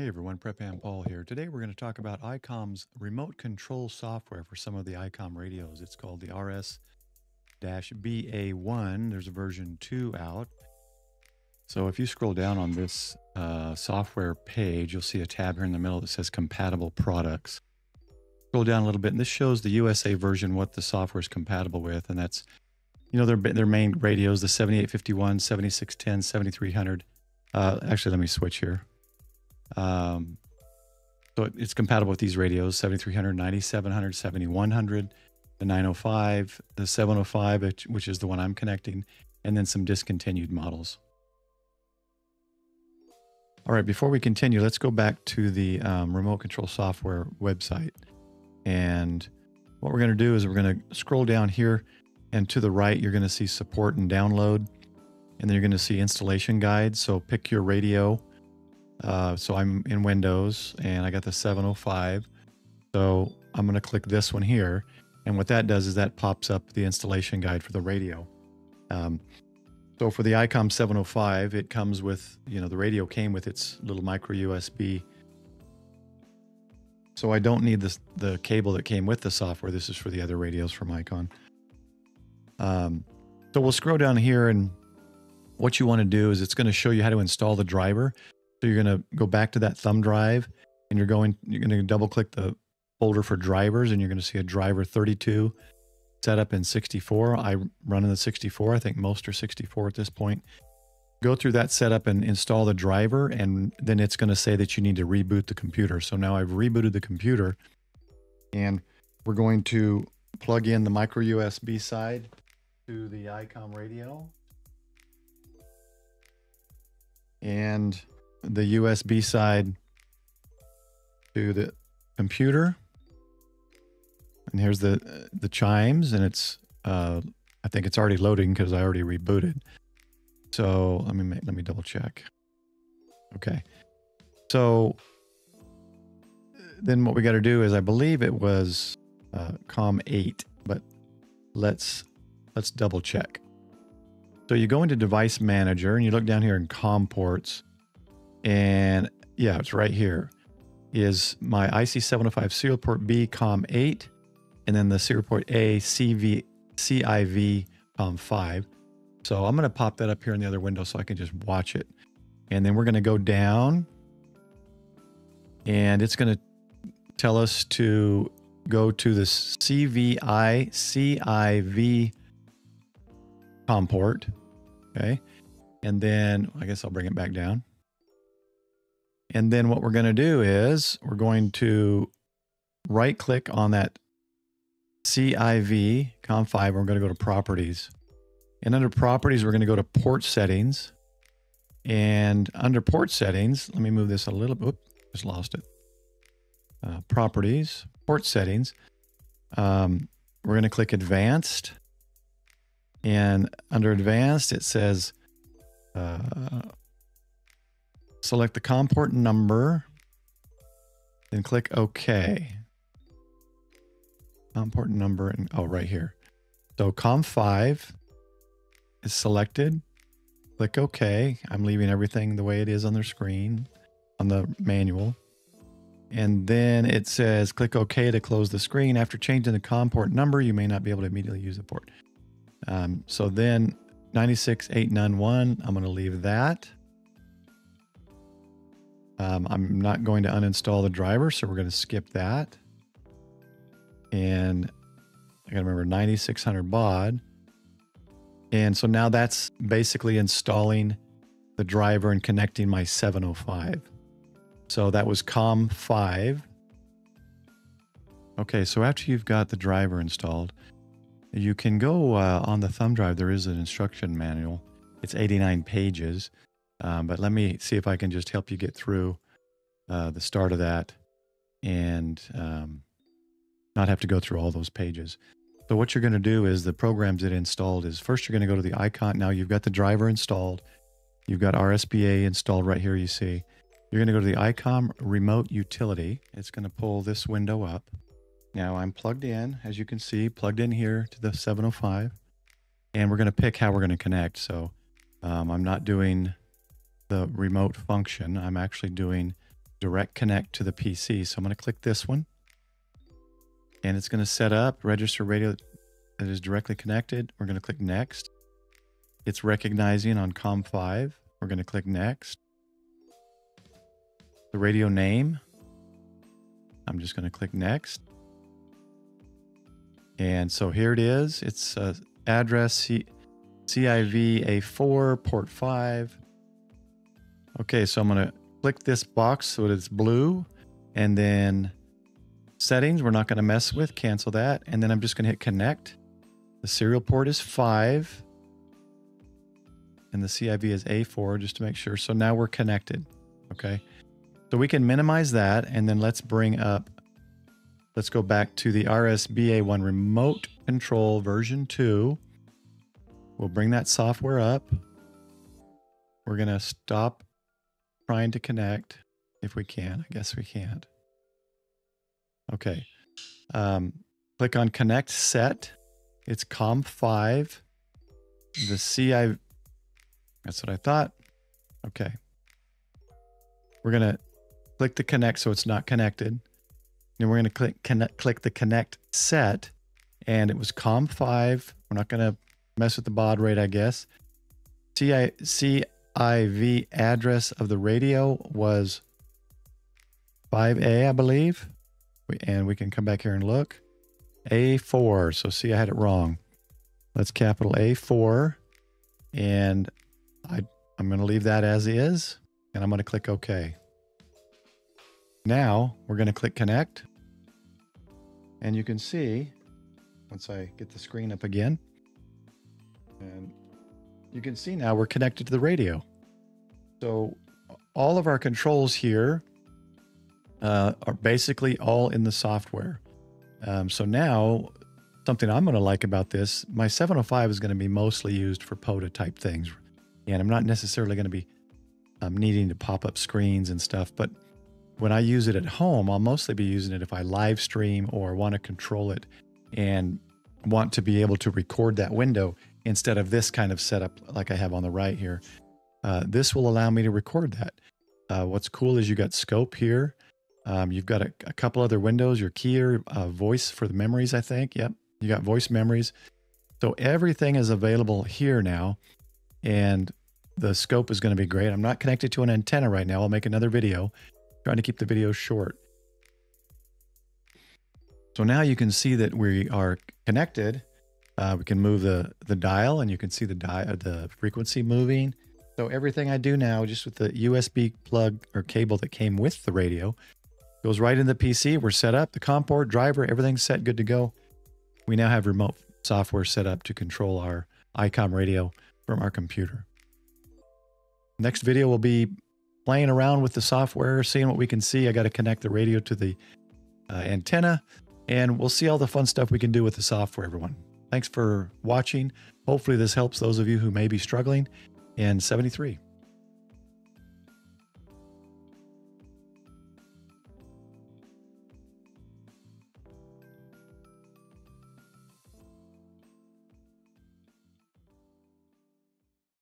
Hey everyone, PrepHam Paul here. Today we're going to talk about ICOM's remote control software for some of the ICOM radios. It's called the RS-BA1. There's a version 2 out. So if you scroll down on this software page, you'll see a tab here in the middle that says compatible products. Scroll down a little bit and this shows the USA version, what the software is compatible with. And that's, you know, their main radios, the 7851, 7610, 7300. Actually, let me switch here. So it's compatible with these radios, 7300, 9700, 7100, the 905, the 705, which is the one I'm connecting, and then some discontinued models. All right, before we continue, let's go back to the remote control software website. And what we're going to do is we're going to scroll down here, and to the right, you're going to see support and download, and then you're going to see installation guides. So pick your radio. So I'm in Windows and I got the 705. So I'm going to click this one here. And what that does is that pops up the installation guide for the radio. So for the ICOM 705, it comes with, you know, the radio came with its little micro USB. So I don't need the cable that came with the software. This is for the other radios from ICOM. So we'll scroll down here, and what you want to do is it's going to show you how to install the driver. So you're going to go back to that thumb drive, and you're going to double click the folder for drivers, and you're going to see a driver 32 set up in 64. I run in the 64. I think most are 64 at this point. Go through that setup and install the driver, and then it's going to say that you need to reboot the computer. So now I've rebooted the computer, and we're going to plug in the micro USB side to the ICOM radio. And the USB side to the computer, and here's the chimes, and it's I think it's already loading because I already rebooted. So let me double check. Okay, so then what we got to do is I believe it was COM8, but let's double check. So you go into Device Manager and you look down here in COM ports. And yeah, it's right here is my IC-705 serial port B COM8, and then the serial port A CIV COM5. So I'm going to pop that up here in the other window so I can just watch it. And then we're going to go down, and it's going to tell us to go to the CIV COM port. Okay. And then I guess I'll bring it back down. And then what we're going to do is we're going to right click on that CIV COM5. We're going to go to properties, and under properties, we're going to go to port settings, and under port settings, let me move this a little bit. Just lost it. Properties, port settings. We're going to click advanced, and under advanced, it says, select the COM port number, then click OK. COM port number, and oh, right here. So COM5 is selected. Click OK. I'm leaving everything the way it is on their screen, on the manual. And then it says click OK to close the screen. After changing the COM port number, you may not be able to immediately use the port. So then 96891, I'm going to leave that. I'm not going to uninstall the driver, so we're going to skip that. And I got to remember 9600 baud. And so now that's basically installing the driver and connecting my 705. So that was COM5. Okay, so after you've got the driver installed, you can go on the thumb drive. There is an instruction manual. It's 89 pages. But let me see if I can just help you get through the start of that and not have to go through all those pages. So what you're going to do is the programs it installed is first you're going to go to the ICOM. Now you've got the driver installed. You've got RS-BA installed right here, you see. You're going to go to the ICOM remote utility. It's going to pull this window up. Now I'm plugged in, as you can see, plugged in here to the 705. And we're going to pick how we're going to connect. So I'm not doing the remote function. I'm actually doing direct connect to the PC. So I'm going to click this one and it's going to set up register radio that is directly connected. We're going to click next. It's recognizing on COM5. We're going to click next. The radio name, I'm just going to click next. And so here it is. It's address CIV A4 port 5. Okay, so I'm going to click this box so it's blue, and then settings we're not going to mess with, cancel that, and then I'm just going to hit connect. The serial port is 5 and the CIV is A4 just to make sure. So now we're connected. Okay, so we can minimize that, and then let's bring up, let's go back to the RS-BA1 remote control version 2. We'll bring that software up. We're going to stop trying to connect if we can. I guess we can't. Okay. Click on connect set. It's COM5. The CIV. That's what I thought. Okay. We're going to click the connect so it's not connected. Then we're going to click the connect set. And it was COM5. We're not going to mess with the baud rate, I guess. CIV address of the radio was 5A, I believe. And we can come back here and look. A4. So see, I had it wrong. Let's capital A4. And I'm going to leave that as is. And I'm going to click OK. Now we're going to click connect. And you can see, once I get the screen up again, and you can see now we're connected to the radio. So all of our controls here are basically all in the software. So now something I'm going to like about this, my 705 is going to be mostly used for POTA type things. And I'm not necessarily going to be needing to pop up screens and stuff. But when I use it at home, I'll mostly be using it if I live stream or want to control it and want to be able to record that window instead of this kind of setup like I have on the right here. This will allow me to record that. What's cool is you got scope here. You've got a couple other windows, your keyer, voice for the memories, I think. Yep, you got voice memories. So everything is available here now, and the scope is going to be great. I'm not connected to an antenna right now. I'll make another video, trying to keep the video short. So now you can see that we are connected. We can move the dial, and you can see the frequency moving. So everything I do now, just with the USB plug or cable that came with the radio, goes right in the PC. We're set up, the COM port, driver, everything's set, good to go. We now have remote software set up to control our ICOM radio from our computer. Next video will be playing around with the software, seeing what we can see. I got to connect the radio to the antenna, and we'll see all the fun stuff we can do with the software, everyone. Thanks for watching. Hopefully this helps those of you who may be struggling. And 73.